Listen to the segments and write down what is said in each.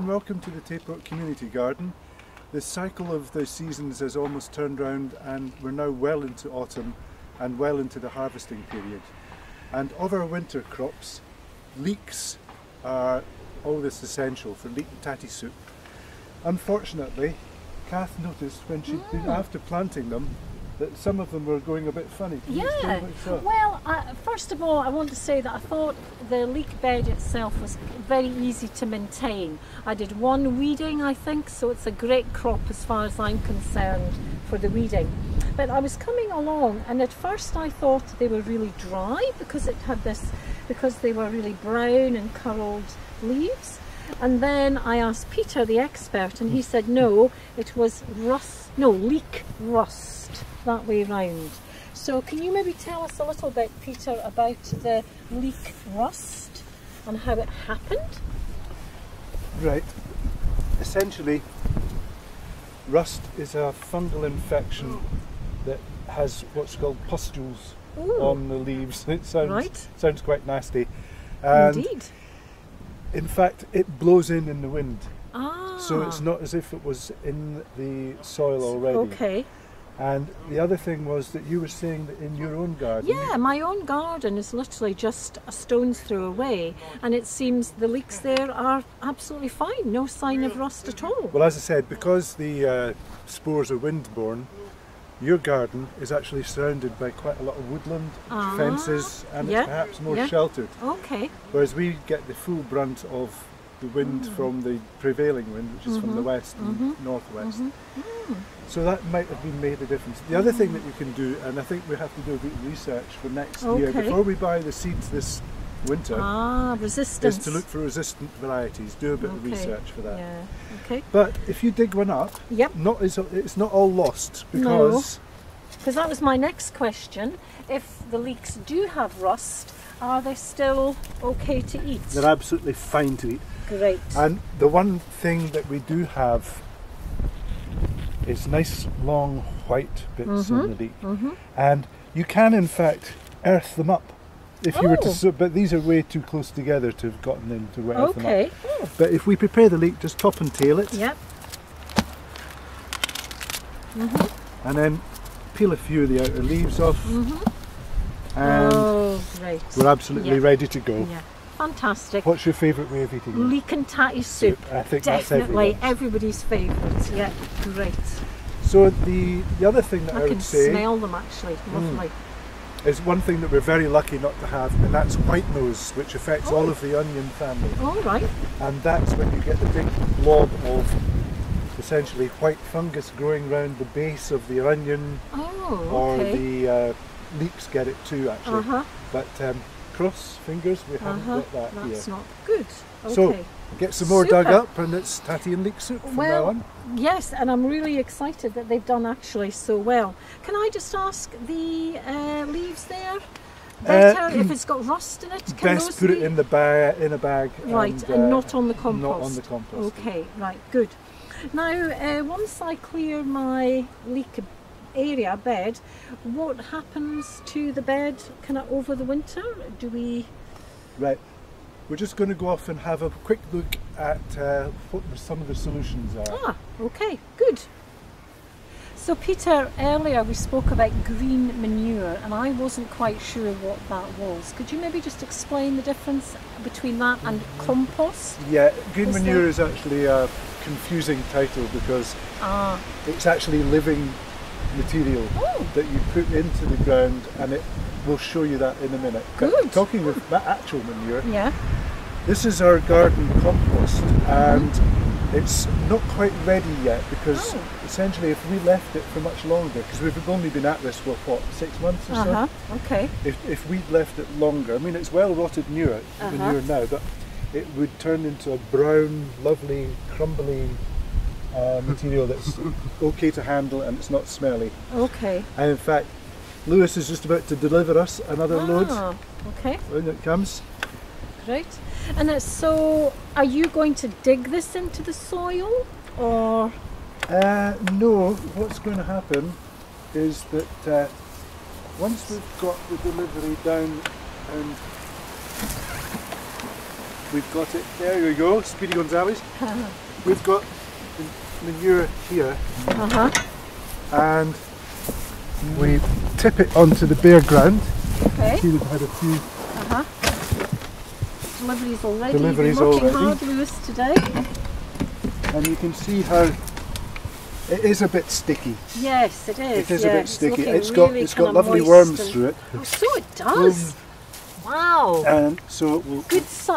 and welcome to the Tayport Community Garden. The cycle of the seasons has almost turned round and we're now well into autumn and well into the harvesting period. And of our winter crops, leeks are all that's essential for leek and tatty soup. Unfortunately, Kath noticed when she'd been after planting them that some of them were going a bit funny. Yeah, well, first of all, I want to say that I thought the leek bed itself was very easy to maintain. I did one weeding, I think, so it's a great crop as far as I'm concerned for the weeding. But I was coming along, and at first I thought they were really dry because they were really brown and curled leaves. And then I asked Peter, the expert, and he said no, it was leek rust, that way round. So can you maybe tell us a little bit, Peter, about the leek rust and how it happened? Right. Essentially, rust is a fungal infection that has what's called pustules on the leaves. It sounds, sounds quite nasty. And indeed. In fact, it blows in the wind, so it's not as if it was in the soil already. Okay. And the other thing was that you were saying that in your own garden. Yeah, my own garden is literally just a stone's throw away, and it seems the leeks there are absolutely fine, no sign of rust at all. Well, as I said, because the spores are windborne, your garden is actually surrounded by quite a lot of woodland, fences, and it's perhaps more sheltered. Okay. Whereas we get the full brunt of the wind from the prevailing wind, which is from the west and northwest. So that might have made a difference. The other thing that we can do, and I think we have to do a bit of research for next year, before we buy the seeds this winter, is to look for resistant varieties. Do a bit of research for that. Yeah. Okay. But if you dig one up, it's not all lost, because that was my next question. If the leeks do have rust, are they still okay to eat? They're absolutely fine to eat. Great. And the one thing that we do have is nice long white bits in the leek, and you can in fact earth them up. If you were to, but these are way too close together to have gotten them to earth them up. But if we prepare the leek, just top and tail it. Yep. And then peel a few of the outer leaves off. And we're absolutely ready to go. Yeah. Fantastic. What's your favourite way of eating it? Leek and tatty soup. I think definitely that's everybody's favourite. Yeah, great. So the other thing that I would say, I can smell them actually. Lovely. Is one thing that we're very lucky not to have, and that's white nose, which affects all of the onion family. And that's when you get the big blob of essentially white fungus growing around the base of the onion, or the leeks get it too actually. But cross fingers, we haven't got that here. That's not good. Okay. So, get some more dug up, and it's tatty and leek soup from now on. Yes, and I'm really excited that they've done actually so well. Can I just ask, the leaves there, better if it's got rust in it? Can best put it in the in a bag. Right, and not on the compost. Not on the compost. Okay, right, good. Now, once I clear my leek bed, what happens to the bed over the winter? Do we... Right. We're just going to go off and have a quick look at what some of the solutions are. Okay, good. So Peter, earlier we spoke about green manure, and I wasn't quite sure what that was. Could you maybe just explain the difference between that and compost? Yeah, green manure is actually a confusing title because it's actually living material that you put into the ground, and it will show you that in a minute. Good. But talking of actual manure, this is our garden compost, and it's not quite ready yet because essentially if we left it for much longer, because we've only been at this for what, 6 months or so? If we'd left it longer, I mean it's well rotted manure now, but it would turn into a brown, lovely, crumbly material that's okay to handle, and it's not smelly. And in fact, Lewis is just about to deliver us another load. When it comes. Great. And so, are you going to dig this into the soil, or...? No, what's going to happen is that once we've got the delivery down and We've got it. There we go, Speedy Gonzales. We've got the manure here, and we tip it onto the bare ground. Okay. See, we've had a few deliveries already. You've been working hard, Lewis, today. And you can see how it is a bit sticky. Yes, it is. It is a bit sticky. It's got lovely worms through it. Oh, so it does. Wow. And so we'll,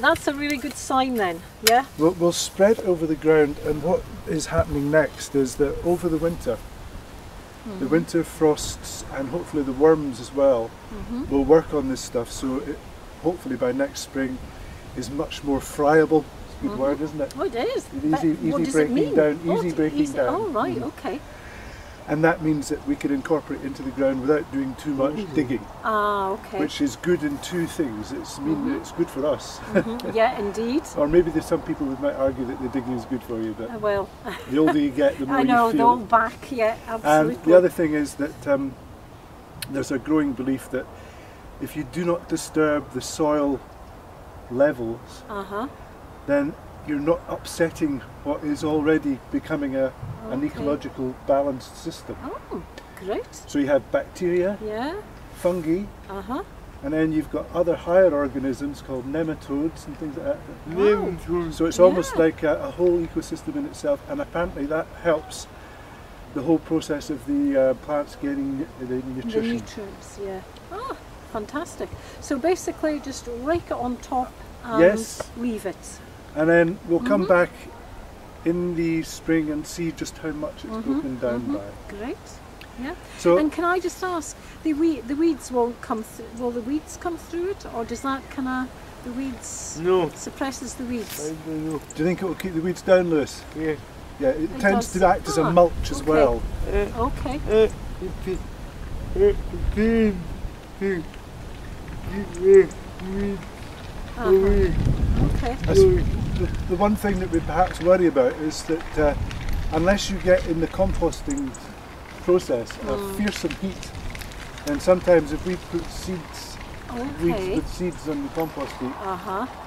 that's a really good sign then. Yeah. We'll spread over the ground, and what is happening next is that over the winter, the winter frosts and hopefully the worms as well will work on this stuff. So it, hopefully by next spring, is much more friable. Good word, isn't it? Oh, it is. Easy breaking down. Oh, right, okay. And that means that we can incorporate into the ground without doing too much digging. Ah, okay. Which is good in two things. It's it's good for us. Yeah, indeed. Or maybe there's some people who might argue that the digging is good for you, but well, the older you get, the more you feel. The old back, yeah, absolutely. And the other thing is that there's a growing belief that if you do not disturb the soil levels, then you're not upsetting what is already becoming an ecological balanced system. Oh, great. So you have bacteria, fungi, and then you've got other higher organisms called nematodes and things like that. Wow. So it's almost like a whole ecosystem in itself, and apparently that helps the whole process of the plants getting the nutrition. The nutrients, yeah. Oh, fantastic. So basically just rake it on top and leave it. And then we'll come back in the spring and see just how much it's broken down by. Great, yeah. So, and can I just ask, the weeds won't come through, will the weeds come through it, or does that kind of, suppresses the weeds? I don't know. Do you think it will keep the weeds down, Lewis? Yeah. Yeah, it tends to act as a mulch as well. Okay. Okay. The one thing that we perhaps worry about is that unless you get in the composting process a fearsome heat, and sometimes if we put seeds, weeds with seeds on the compost heap,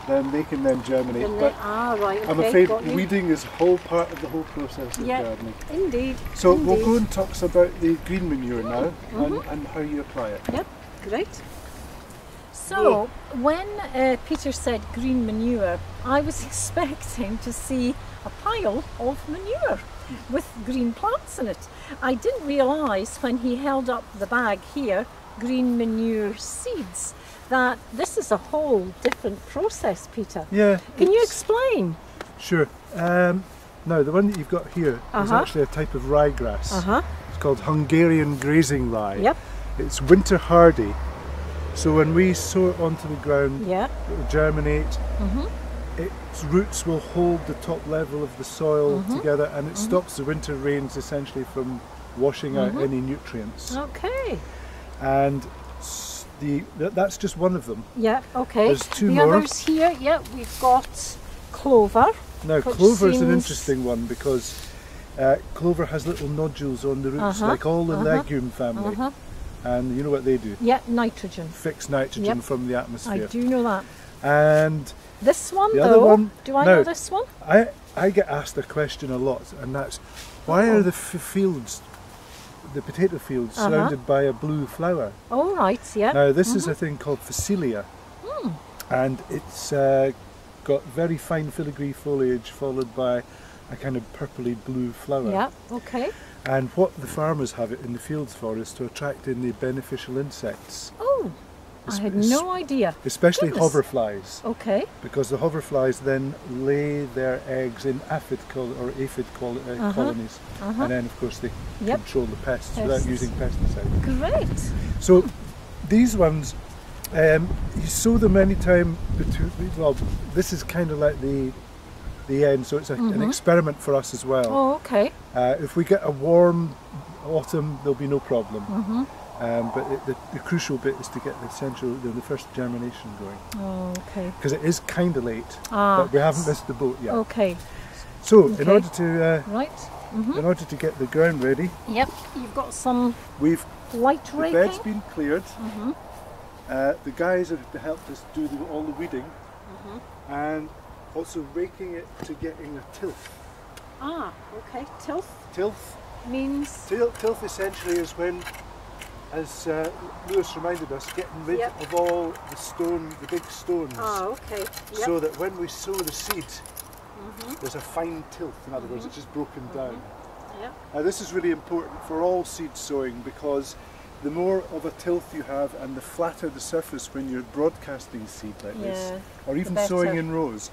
then they can then germinate. I'm afraid weeding is whole part of the whole process of gardening. Indeed. So we'll go and talk about the green manure now and how you apply it. Yep, great. So, when Peter said green manure, I was expecting to see a pile of manure with green plants in it. I didn't realise when he held up the bag here, green manure seeds, that this is a whole different process, Peter. Yeah. Can you explain? Sure. Now, the one that you've got here is actually a type of ryegrass. It's called Hungarian grazing rye. Yep. It's winter hardy. So when we sow it onto the ground, it will germinate, its roots will hold the top level of the soil together, and it stops the winter rains essentially from washing out any nutrients. Okay. And that's just one of them. Yeah, okay. There's two more. The others here, we've got clover. Now clover is an interesting one because clover has little nodules on the roots, like all the legume family. And you know what they do? Yeah, nitrogen. Fix nitrogen from the atmosphere. I do know that. And this one do I know this one? I get asked a question a lot, and that's, why are the potato fields surrounded by a blue flower? All right, yeah. Now this is a thing called Phacelia, and it's got very fine filigree foliage followed by a kind of purpley blue flower. Yeah, okay. And what the farmers have it in the fields for is to attract in the beneficial insects. Oh, I had no idea. Especially hoverflies. Okay. Because the hoverflies then lay their eggs in aphid colonies. And then, of course, they control the pests without using pesticides. Great. So these ones, you sow them any time between, well, this is kind of like the end, so it's an experiment for us as well. Oh, okay. If we get a warm autumn, there'll be no problem. But the crucial bit is to get the first germination going. Oh, okay. Because it is kind of late, but we haven't missed the boat yet. Okay. So, in order to in order to get the ground ready, you've got some. We've light raking. The bed's been cleared. The guys have helped us do all the weeding. and also raking it to get in a tilth. Ah, okay, tilth? Tilth means? Tilth essentially is when, as Lewis reminded us, getting rid of all the stone, the big stones. Ah, okay. Yep. So that when we sow the seed, there's a fine tilth, in other words, it's just broken down. Yep. Now this is really important for all seed sowing, because the more of a tilth you have and the flatter the surface when you're broadcasting seed like this, or even sowing in rows,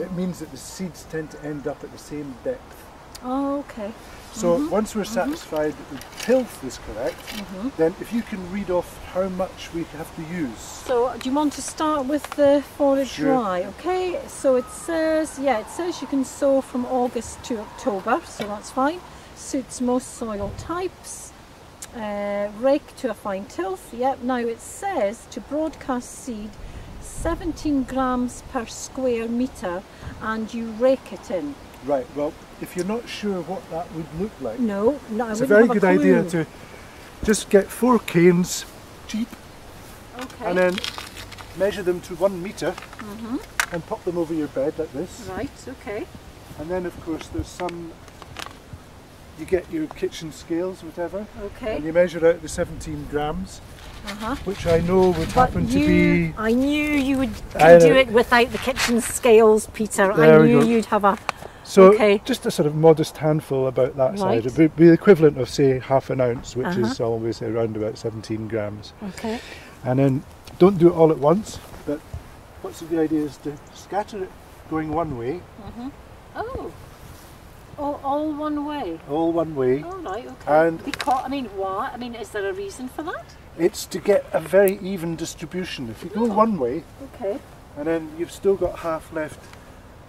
it means that the seeds tend to end up at the same depth. Oh, okay. So once we're satisfied that the tilth is correct, then if you can read off how much we have to use. So do you want to start with the forage rye? Okay, so it says, yeah, it says you can sow from August to October, so that's fine. Suits most soil types. Rake to a fine tilth, now it says to broadcast seed 17 grams per square metre and you rake it in. Right, well, if you're not sure what that would look like, it's a very good idea to just get 4 canes, cheap, and then measure them to 1 metre and pop them over your bed like this. Right, okay. And then of course there's some, you get your kitchen scales, whatever, and you measure out the 17 grams. Which I know would happen to be... I knew you would do it without the kitchen scales, Peter. I knew you'd have a... So just a sort of modest handful about that side. It would be the equivalent of, say, half an ounce, which is always around about 17 grams. Okay. And then don't do it all at once, but what's the idea is to scatter it going one way. All one way? All one way. Oh, right, okay. And because, I mean, why? I mean, is there a reason for that? It's to get a very even distribution. If you go one way, and then you've still got half left,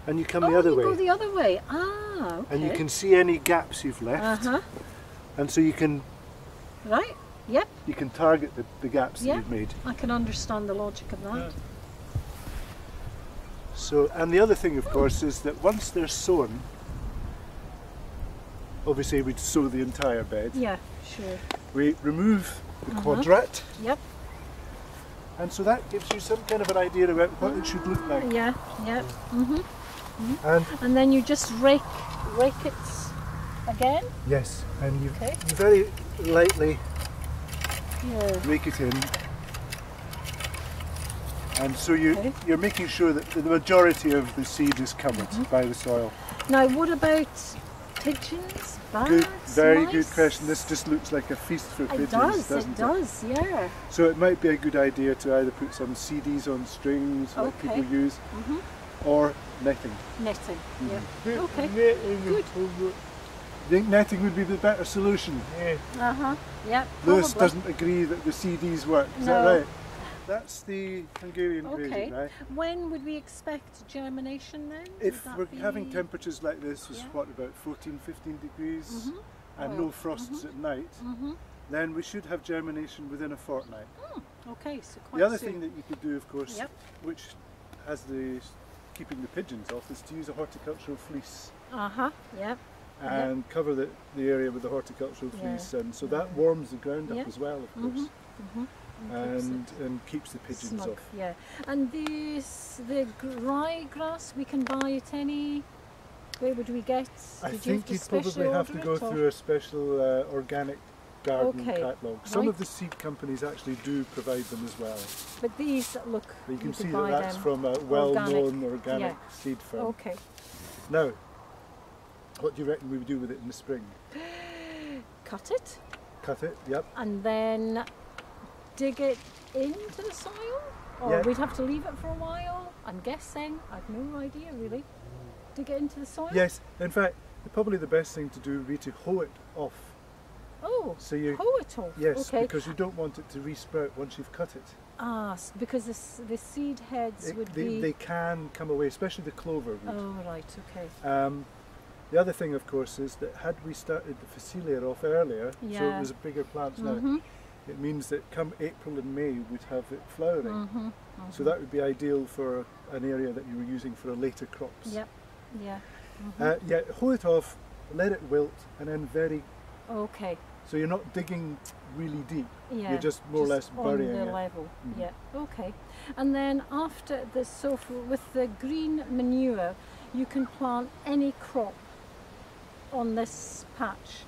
and you come the other way. Oh, you go the other way. Ah, okay. And you can see any gaps you've left, and so you can... Right, yep. You can target the gaps that you've made. I can understand the logic of that. So, and the other thing, of course, is that once they're sown, obviously we'd sow the entire bed. Yeah, sure. We remove the quadrat. Yep. And so that gives you some kind of an idea about what it should look like. Yeah, yeah. And then you just rake it again? Yes, and you, you very lightly rake it in. And so you, you're making sure that the majority of the seed is covered by the soil. Now what about pigeons, birds, Very good question. This just looks like a feast for pigeons, doesn't it? It does, yeah. So it might be a good idea to either put some CDs on strings, like people use, or netting. Netting, yeah. Okay, good. I think netting would be the better solution. Yeah. Lewis doesn't agree that the CDs work, is that right? That's the Hungarian grazing rye. When would we expect germination then? If we're having temperatures like this, is what, about 14, 15 degrees, and no frosts at night, then we should have germination within a fortnight. Okay, so quite the other soon. Thing that you could do, of course, which has the keeping the pigeons off, is to use a horticultural fleece. And cover the area with the horticultural fleece, and so that warms the ground up as well, of course. And keeps the pigeons off. Yeah, and the rye grass we can buy at any. Where would we get? I think you'd probably have to go through a special organic garden catalogue. Some of the seed companies actually do provide them as well. But these look. But you can see that that's from a well-known organic seed firm. Okay. Now, what do you reckon we would do with it in the spring? Cut it. Cut it. Yep. And then. Dig it into the soil, or we'd have to leave it for a while. I'm guessing. I've no idea really. Dig it into the soil. Yes. In fact, probably the best thing to do would be to hoe it off. Oh. So you hoe it off. Yes, because you don't want it to re-sprout once you've cut it. Ah, because the seed heads would be. They can come away, especially the clover root. Oh right. Okay. The other thing, of course, is that had we started the Phacelia off earlier, so it was bigger plants now. It means that come April and May we'd have it flowering. So that would be ideal for an area that you were using for a later crops. Yep. Yeah. Hoe it off, let it wilt, and then very So you're not digging really deep. Yeah, you're just more or less burying it. On the level. Mm-hmm. Yeah. Okay. And then after the with the green manure, you can plant any crop on this patch,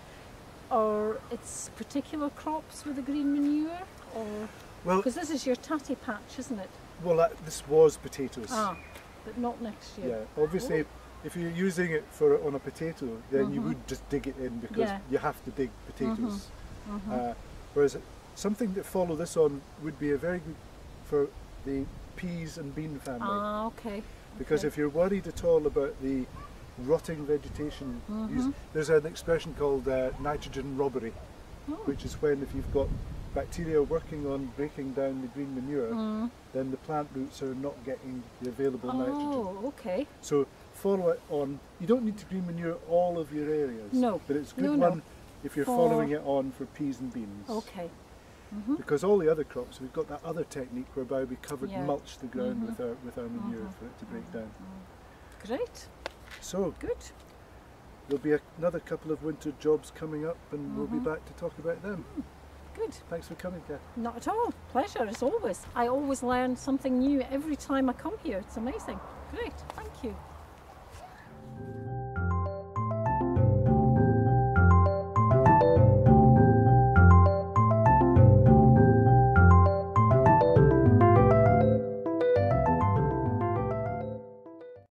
or it's particular crops with the green manure, or because this is your tatty patch, isn't it? Well, this was potatoes. Ah, but not next year. Yeah. Obviously. If you're using it for on a potato, then you would just dig it in, because you have to dig potatoes. Whereas something that follow this on would be a very good for the peas and bean family. Ah, okay. Because if you're worried at all about the rotting vegetation, there's an expression called nitrogen robbery, which is when if you've got bacteria working on breaking down the green manure, then the plant roots are not getting the available nitrogen. Oh, okay. So follow it on. You don't need to green manure all of your areas. No. But it's a good one if you're following it on for peas and beans. Okay. Because all the other crops, we've got that other technique whereby we covered mulch the ground with our manure for it to break down. Great. So good. There'll be another couple of winter jobs coming up, and we'll be back to talk about them. Good. Thanks for coming, Kath. Not at all. Pleasure as always. I always learn something new every time I come here. It's amazing. Great. Thank you.